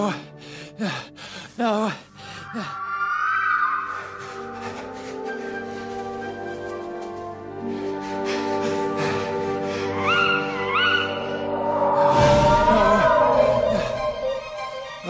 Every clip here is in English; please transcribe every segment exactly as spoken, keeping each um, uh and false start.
No. No.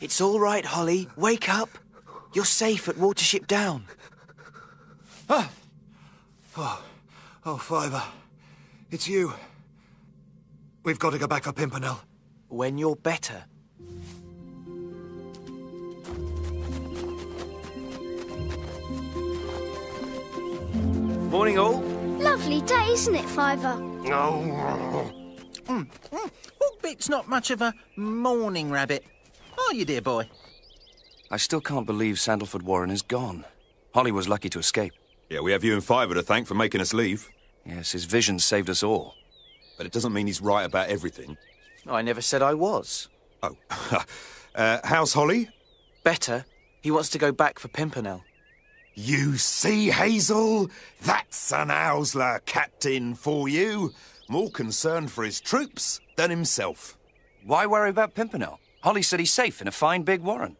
It's all right, Holly. Wake up. You're safe at Watership Down. Ah. Oh, oh, Fiver. It's you. We've got to go back for Pimpernel. When you're better. Morning, all. Lovely day, isn't it, Fiver? Oh. Mm. Mm. Hawkbit's not much of a morning rabbit. Are you, dear boy? I still can't believe Sandleford Warren is gone. Holly was lucky to escape. Yeah, we have you and Fiver to thank for making us leave. Yes, his vision saved us all. But it doesn't mean he's right about everything. I never said I was. Oh. uh, how's Holly? Better. He wants to go back for Pimpernel. You see, Hazel? That's an Owsler captain for you. More concerned for his troops than himself. Why worry about Pimpernel? Holly said he's safe in a fine big warren.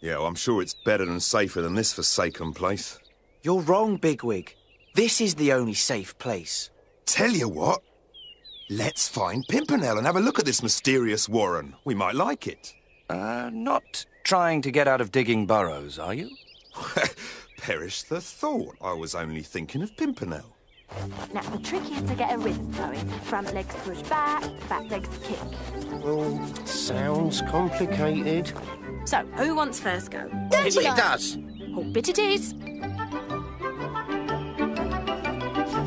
Yeah, well, I'm sure it's better and safer than this forsaken place. You're wrong, Bigwig. This is the only safe place. Tell you what, let's find Pimpernel and have a look at this mysterious warren. We might like it. Uh, not trying to get out of digging burrows, are you? Perish the thought. I was only thinking of Pimpernel. Now, the trick is to get a rhythm going. Front legs push back, back legs kick. Well, sounds complicated. So, who wants first go? Don't you? It does. Hawkbit it is.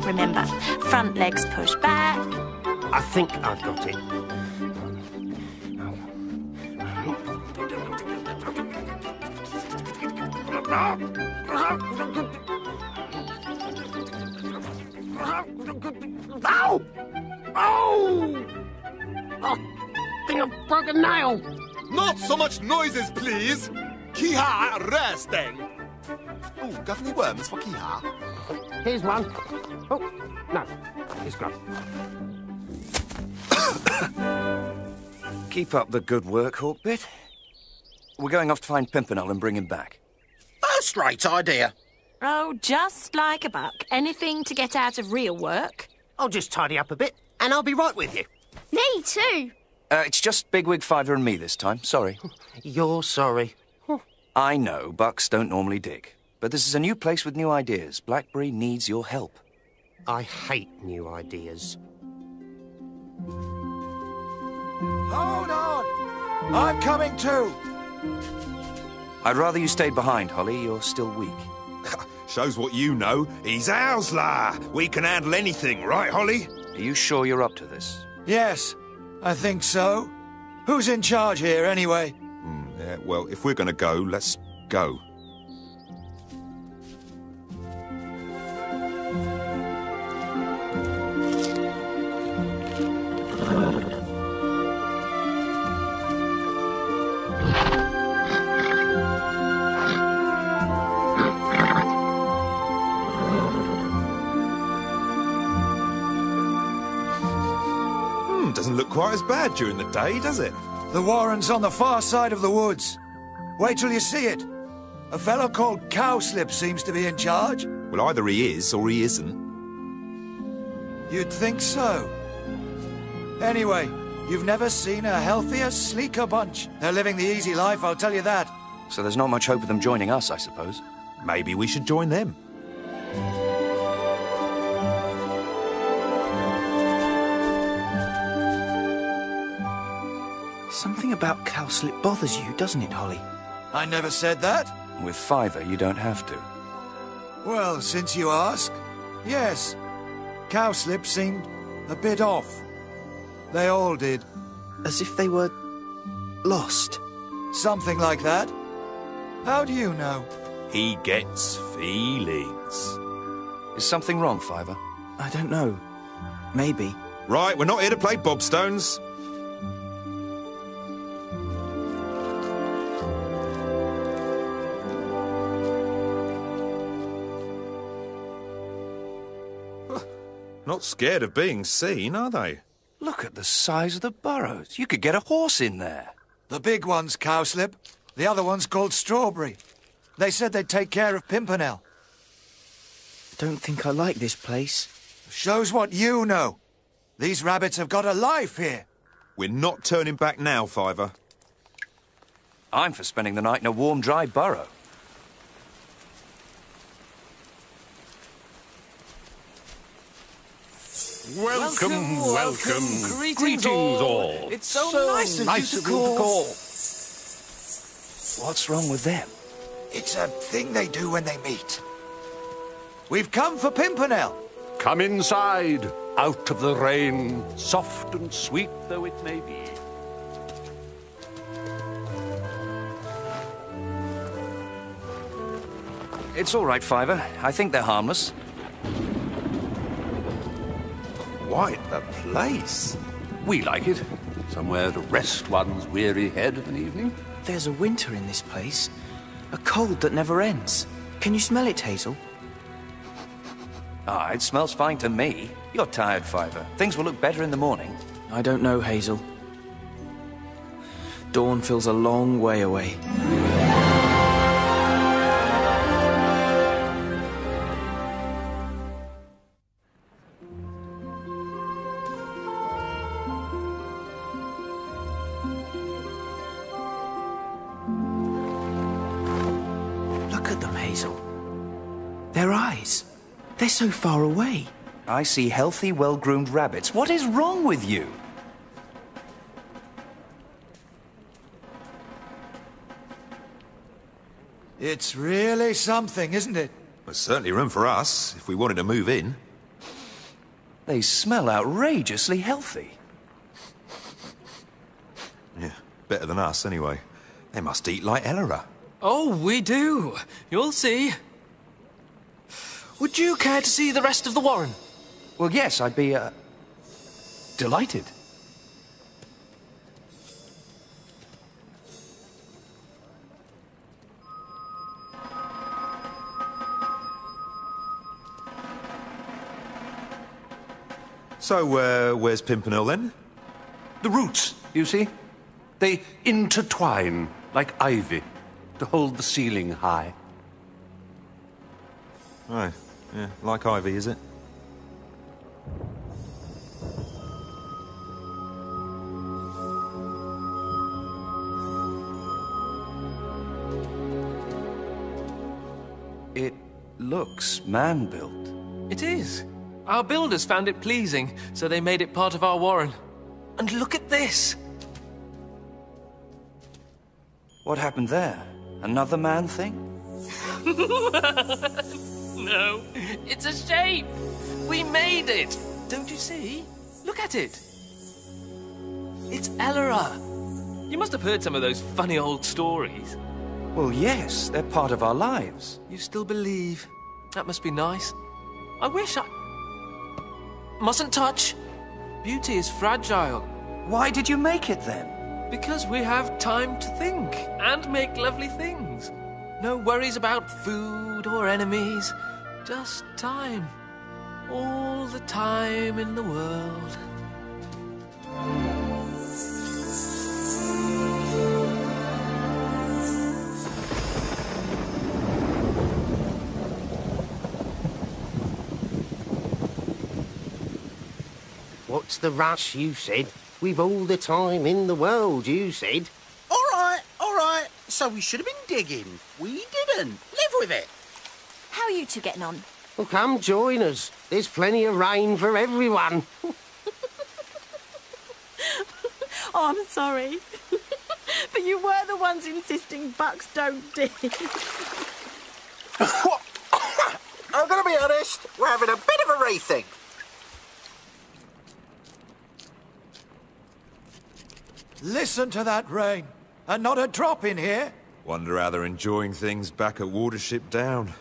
Remember, front legs push back. I think I've got it. Oh. Ow! Ow! Oh, I think I've broken a nail. Not so much noises, please. Kiha, resting. Oh, got any worms for Kiha? Here's one. Oh, no. Here's grub. Keep up the good work, Hawkbit. We're going off to find Pimpernel and bring him back. That's a great idea. Oh, just like a buck. Anything to get out of real work. I'll just tidy up a bit, and I'll be right with you. Me too. Uh, it's just Bigwig, Fiver and me this time. Sorry. You're sorry. I know, bucks don't normally dig. But this is a new place with new ideas. Blackberry needs your help. I hate new ideas. Hold on! I'm coming too! I'd rather you stayed behind, Holly. You're still weak. Shows what you know. He's Owsler. We can handle anything, right, Holly? Are you sure you're up to this? Yes, I think so. Who's in charge here, anyway? Mm, yeah, well, if we're going to go, let's go. Quite as bad during the day, does it? The warren's on the far side of the woods. Wait till you see it. A fellow called Cowslip seems to be in charge. Well, either he is or he isn't. You'd think so. Anyway, you've never seen a healthier, sleeker bunch. They're living the easy life, I'll tell you that. So there's not much hope of them joining us, I suppose. Maybe we should join them. Something about Cowslip bothers you, doesn't it, Holly? I never said that. With Fiver, you don't have to. Well, since you ask, yes. Cowslip seemed a bit off. They all did. As if they were Lost. Something like that. How do you know? He gets feelings. Is something wrong, Fiver? I don't know. Maybe. Right, we're not here to play Bobstones. Not scared of being seen, are they? Look at the size of the burrows. You could get a horse in there. The big one's Cowslip. The other one's called Strawberry. They said they'd take care of Pimpernel. I don't think I like this place. Shows what you know. These rabbits have got a life here. We're not turning back now, Fiver. I'm for spending the night in a warm, dry burrow. Welcome, welcome, welcome. Greetings, Greetings all. all. It's so, so nice of nice you to call. call. What's wrong with them? It's a thing they do when they meet. We've come for Pimpernel. Come inside, out of the rain, soft and sweet though it may be. It's all right, Fiver. I think they're harmless. Quite the place. We like it. Somewhere to rest one's weary head of an evening. There's a winter in this place. A cold that never ends. Can you smell it, Hazel? Ah, it smells fine to me. You're tired, Fiver. Things will look better in the morning. I don't know, Hazel. Dawn feels a long way away. They're so far away. I see healthy, well-groomed rabbits. What is wrong with you? It's really something, isn't it? There's certainly room for us, if we wanted to move in. They smell outrageously healthy. Yeah, better than us, anyway. They must eat like El-ahrairah. Oh, we do. You'll see. Would you care to see the rest of the Warren? Well, yes, I'd be, uh, delighted. So, uh, where's Pimpernel, then? The roots, you see? They intertwine like ivy to hold the ceiling high. Right. Yeah, like ivy, is it? It looks man-built. It is. Our builders found it pleasing, so they made it part of our warren. And look at this! What happened there? Another man thing? No, it's a shape! We made it! Don't you see? Look at it! It's El-ahrairah! You must have heard some of those funny old stories. Well, yes, they're part of our lives. You still believe? That must be nice. I wish I... Mustn't touch! Beauty is fragile. Why did you make it, then? Because we have time to think, and make lovely things. No worries about food or enemies. Just time. All the time in the world. What's the rush, you said? We've all the time in the world, you said. All right, all right. So we should have been digging. We didn't. Live with it. How are you two getting on? Well, come join us. There's plenty of rain for everyone. Oh, I'm sorry. But you were the ones insisting bucks don't dig. I'm going to be honest. We're having a bit of a rethink. Listen to that rain. And not a drop in here. Wonder how they're enjoying things back at Watership Down.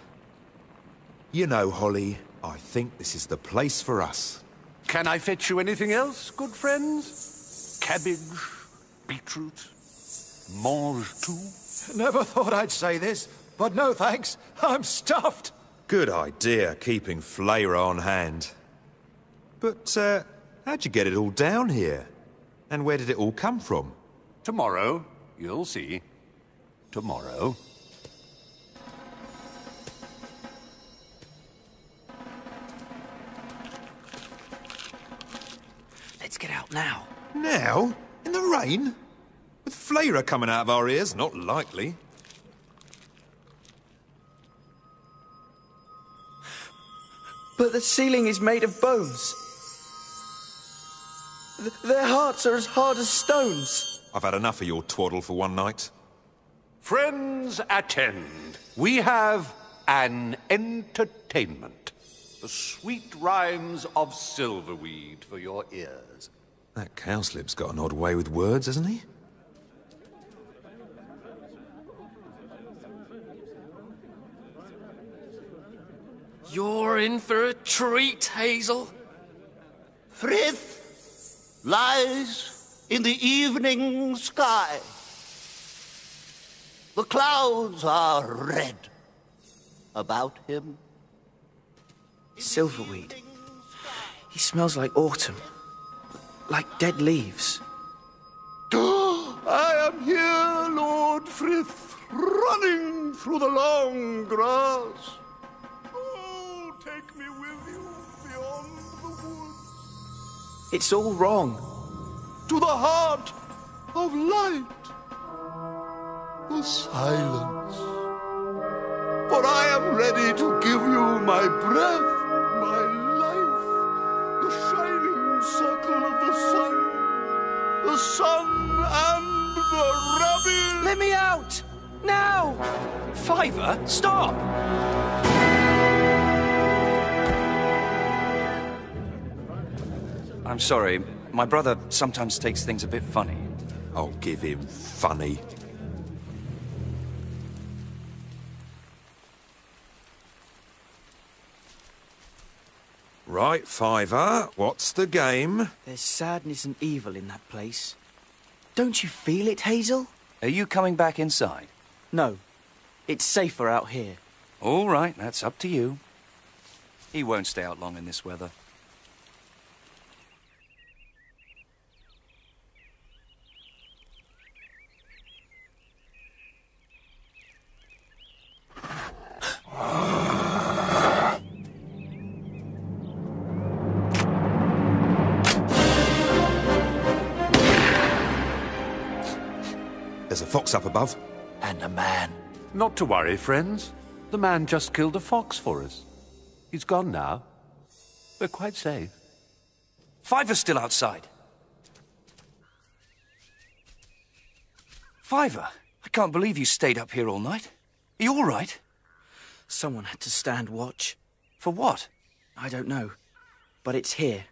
You know, Holly, I think this is the place for us. Can I fetch you anything else, good friends? Cabbage, beetroot, mange tout? Never thought I'd say this, but no thanks. I'm stuffed. Good idea, keeping flavour on hand. But, uh, how'd you get it all down here? And where did it all come from? Tomorrow, you'll see. Tomorrow. Let's get out now. Now? In the rain? With flavour coming out of our ears? Not likely. But the ceiling is made of bones. Th their hearts are as hard as stones. I've had enough of your twaddle for one night. Friends, attend. We have an entertainment. The sweet rhymes of Silverweed for your ears. That Cowslip's got an odd way with words, hasn't he? You're in for a treat, Hazel. Frith lies in the evening sky. The clouds are red about him. Silverweed. He smells like autumn. Like dead leaves. I am here, Lord Frith, running through the long grass. Take me with you beyond the woods. It's all wrong. To the heart of light, the silence. For I am ready to give you my breath, my life, the shining circle of the sun, the sun and the rabbit. Let me out! Now! Fiver, stop! I'm sorry, my brother sometimes takes things a bit funny. I'll give him funny. Right, Fiver, what's the game? There's sadness and evil in that place. Don't you feel it, Hazel? Are you coming back inside? No, it's safer out here. All right, that's up to you. He won't stay out long in this weather. There's a fox up above. And a man. Not to worry, friends. The man just killed a fox for us. He's gone now. We're quite safe. Fiver's still outside. Fiver, I can't believe you stayed up here all night. Are you all right? Someone had to stand watch. For what? I don't know. But it's here.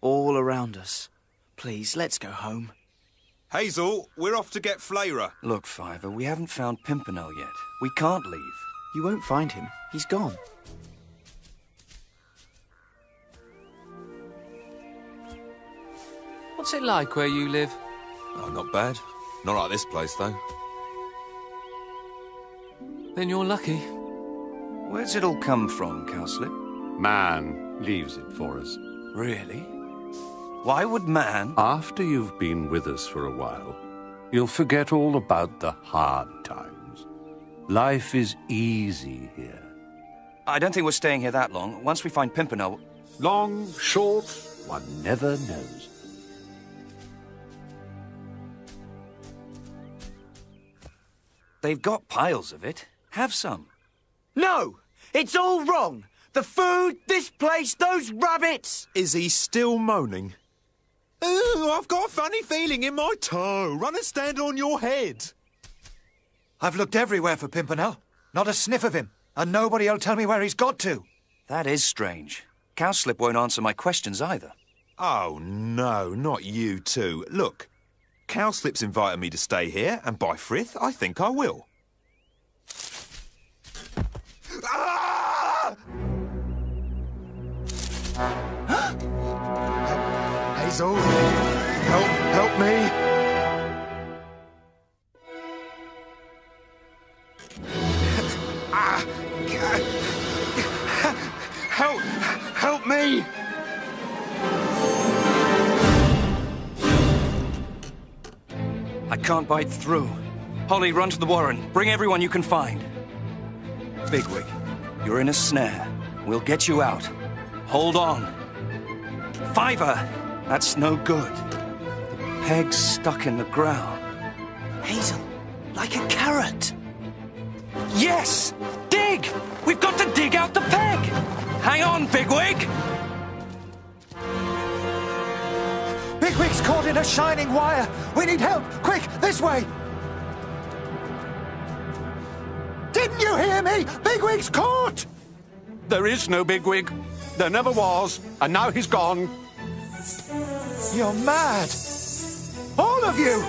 All around us. Please, let's go home. Hazel, we're off to get Flayra. Look, Fiver, we haven't found Pimpernel yet. We can't leave. You won't find him. He's gone. What's it like where you live? Oh, not bad. Not like this place, though. Then you're lucky. Where's it all come from, Cowslip? Man leaves it for us. Really? Why would man? After you've been with us for a while, you'll forget all about the hard times. Life is easy here. I don't think we're staying here that long. Once we find Pimpernel... Long, short, one never knows. They've got piles of it. Have some. No! It's all wrong! The food, this place, those rabbits! Is he still moaning? Ooh, I've got a funny feeling in my toe. Run and stand on your head. I've looked everywhere for Pimpernel. Not a sniff of him. And nobody will tell me where he's got to. That is strange. Cowslip won't answer my questions either. Oh, no, not you two. Look, Cowslip's invited me to stay here, and by Frith, I think I will. Ah! Hazel, help, help me. Ah, help, help me. I can't bite through. Holly, run to the Warren. Bring everyone you can find. Bigwig, you're in a snare. We'll get you out. Hold on. Fiver! That's no good. The peg's stuck in the ground. Hazel, like a carrot. Yes! Dig! We've got to dig out the peg! Hang on, Bigwig! Bigwig's caught in a shining wire! We need help! Quick, this way! Didn't you hear me? Bigwig's caught! There is no Bigwig. There never was, and now he's gone. You're mad! All of you!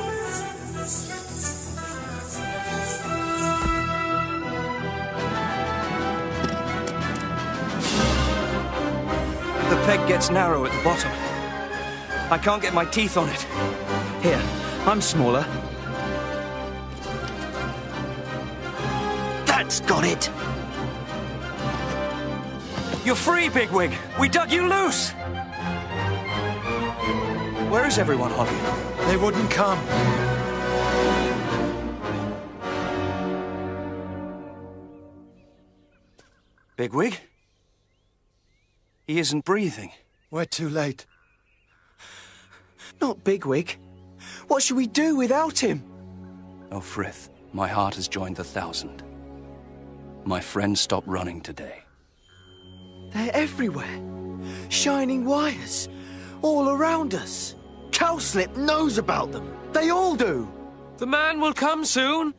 The peg gets narrow at the bottom. I can't get my teeth on it. Here, I'm smaller. That's got it! You're free, Bigwig! We dug you loose! Where is everyone, Holly? They wouldn't come. Bigwig? He isn't breathing. We're too late. Not Bigwig. What should we do without him? Oh, Frith, my heart has joined the thousand. My friends stopped running today. They're everywhere. Shining wires. All around us. Cowslip knows about them. They all do. The man will come soon.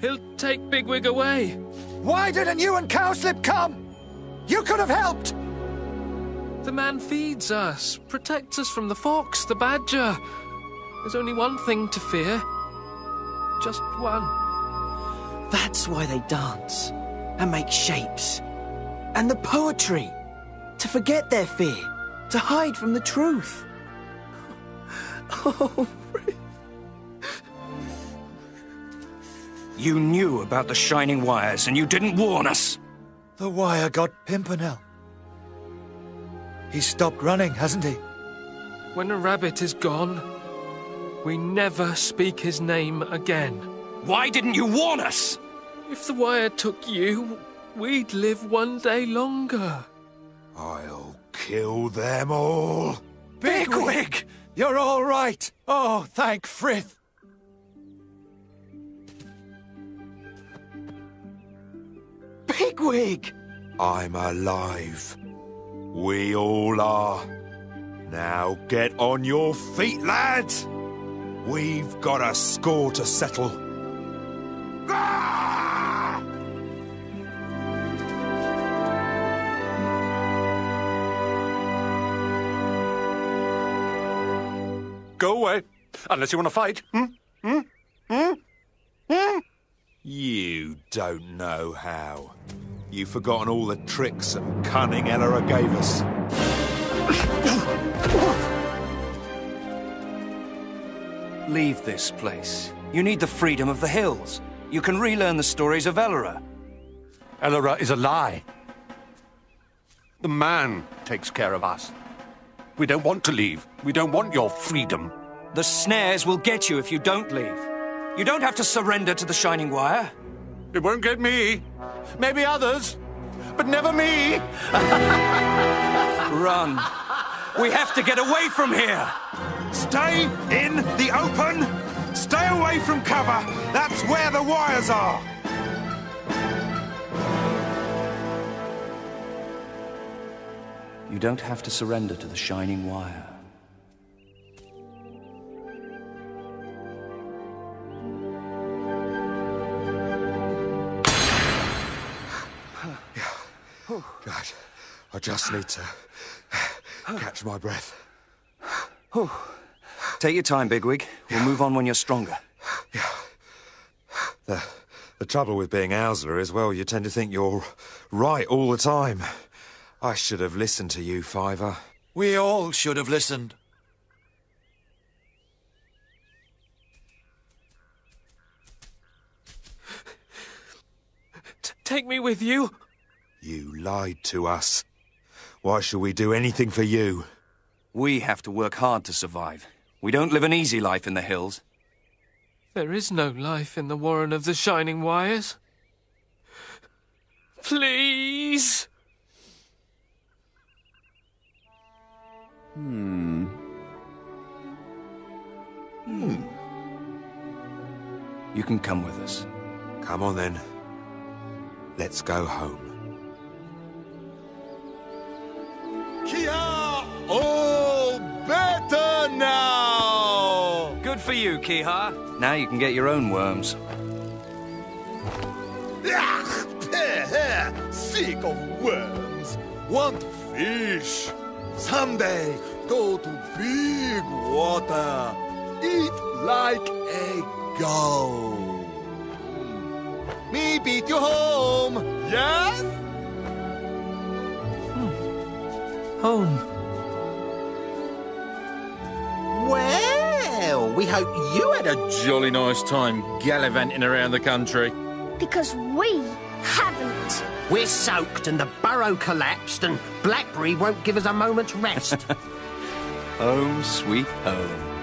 He'll take Bigwig away. Why didn't you and Cowslip come? You could have helped. The man feeds us, protects us from the fox, the badger. There's only one thing to fear. Just one. That's why they dance and make shapes. And the poetry. To forget their fear. To hide from the truth. Oh, Frith. You knew about the shining wires and you didn't warn us. The wire got Pimpernel. He's stopped running, hasn't he? When a rabbit is gone, we never speak his name again. Why didn't you warn us? If the wire took you, we'd live one day longer. I'll kill them all. Bigwig! You're all right. Oh, thank Frith. Bigwig! I'm alive. We all are. Now get on your feet, lads! We've got a score to settle. Ah! Go away. Unless you want to fight. Hmm? Hmm? Hmm? Hmm? You don't know how. You've forgotten all the tricks and cunning El-ahrairah gave us. Leave this place. You need the freedom of the hills. You can relearn the stories of El-ahrairah. El-ahrairah is a lie. The man takes care of us. We don't want to leave. We don't want your freedom. The snares will get you if you don't leave. You don't have to surrender to the shining wire. It won't get me. Maybe others, but never me. Run. We have to get away from here. Stay in the open. Stay away from cover. That's where the wires are. You don't have to surrender to the shining wire. Right, I just need to catch my breath. Take your time, Bigwig. We'll move on when you're stronger. Yeah. The, the trouble with being Owsler is, well, you tend to think you're right all the time. I should have listened to you, Fiver. We all should have listened. T- take me with you. You lied to us. Why should we do anything for you? We have to work hard to survive. We don't live an easy life in the hills. There is no life in the Warren of the Shining Wires. Please! Hmm. Hmm. You can come with us. Come on, then. Let's go home. Kiha! All better now! Good for you, Kiha. Now you can get your own worms. Sick of worms. Want fish. Someday, go to big water. Eat like a gull. Me beat you home, yes? Hmm. Home. Well, we hope you had a jolly nice time gallivanting around the country. Because we haven't. We're soaked and the burrow collapsed and Blackberry won't give us a moment's rest. Home sweet home.